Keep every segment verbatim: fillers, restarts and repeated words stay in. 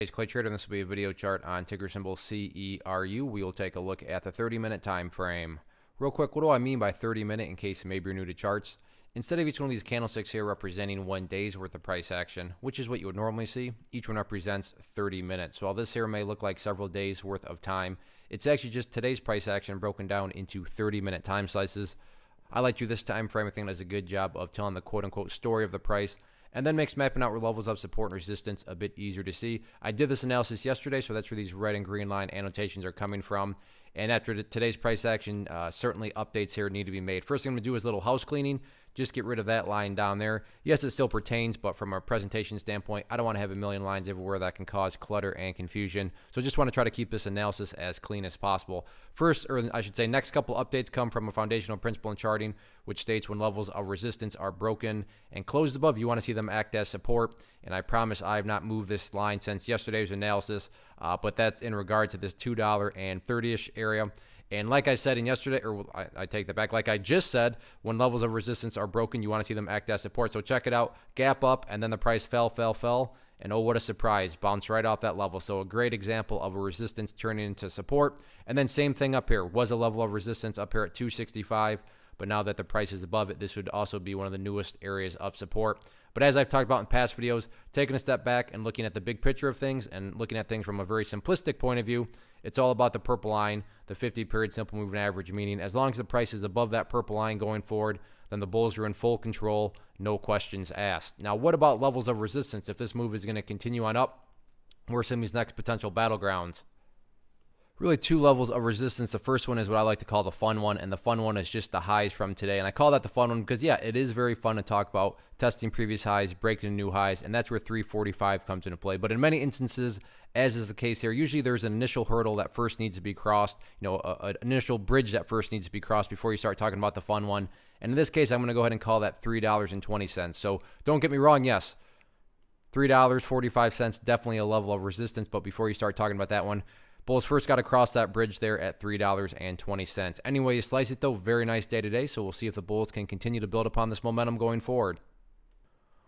It's Clay Trader, and this will be a video chart on ticker symbol C E R U. We will take a look at the thirty minute time frame. Real quick, what do I mean by thirty minute in case maybe you're new to charts? Instead of each one of these candlesticks here representing one day's worth of price action, which is what you would normally see, each one represents thirty minutes. So while this here may look like several days worth of time, it's actually just today's price action broken down into thirty minute time slices. I like to do this time frame. I think it does a good job of telling the quote-unquote story of the price, and then makes mapping out where levels of support and resistance a bit easier to see. I did this analysis yesterday, so that's where these red and green line annotations are coming from. And after today's price action, uh, certainly updates here need to be made. First thing I'm gonna do is a little house cleaning, just get rid of that line down there. Yes, it still pertains, but from a presentation standpoint, I don't wanna have a million lines everywhere that can cause clutter and confusion. So just wanna try to keep this analysis as clean as possible. First, or I should say next couple updates come from a foundational principle in charting, which states when levels of resistance are broken and closed above, you wanna see them act as support. And I promise I have not moved this line since yesterday's analysis, uh, but that's in regard to this two dollar and thirty-ish area. And like I said in yesterday, or I, I take that back, like I just said, when levels of resistance are broken, you want to see them act as support. So check it out, gap up, and then the price fell, fell, fell. And oh, what a surprise, bounced right off that level. So a great example of a resistance turning into support. And then same thing up here, was a level of resistance up here at two sixty-five. But now that the price is above it, this would also be one of the newest areas of support. But as I've talked about in past videos, taking a step back and looking at the big picture of things and looking at things from a very simplistic point of view, it's all about the purple line, the fifty period simple moving average, meaning as long as the price is above that purple line going forward, then the bulls are in full control, no questions asked. Now, what about levels of resistance if this move is going to continue on up? Where are some of these next potential battlegrounds? Really two levels of resistance. The first one is what I like to call the fun one, and the fun one is just the highs from today. And I call that the fun one because, yeah, it is very fun to talk about testing previous highs, breaking new highs, and that's where three forty-five comes into play. But in many instances, as is the case here, usually there's an initial hurdle that first needs to be crossed, you know, an initial bridge that first needs to be crossed before you start talking about the fun one. And in this case, I'm going to go ahead and call that three dollars and twenty cents. So don't get me wrong, yes, three dollars and forty-five cents, definitely a level of resistance. But before you start talking about that one, bulls first got to cross that bridge there at three dollars and twenty cents. Anyway, you slice it though, very nice day today, so we'll see if the bulls can continue to build upon this momentum going forward.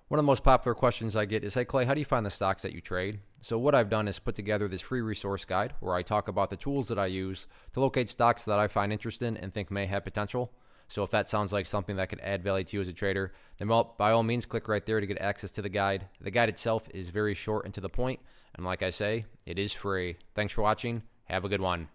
One of the most popular questions I get is, hey Clay, how do you find the stocks that you trade? So what I've done is put together this free resource guide where I talk about the tools that I use to locate stocks that I find interesting and think may have potential. So if that sounds like something that could add value to you as a trader, then by all means, click right there to get access to the guide. The guide itself is very short and to the point, and like I say, it is free. Thanks for watching. Have a good one.